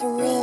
through.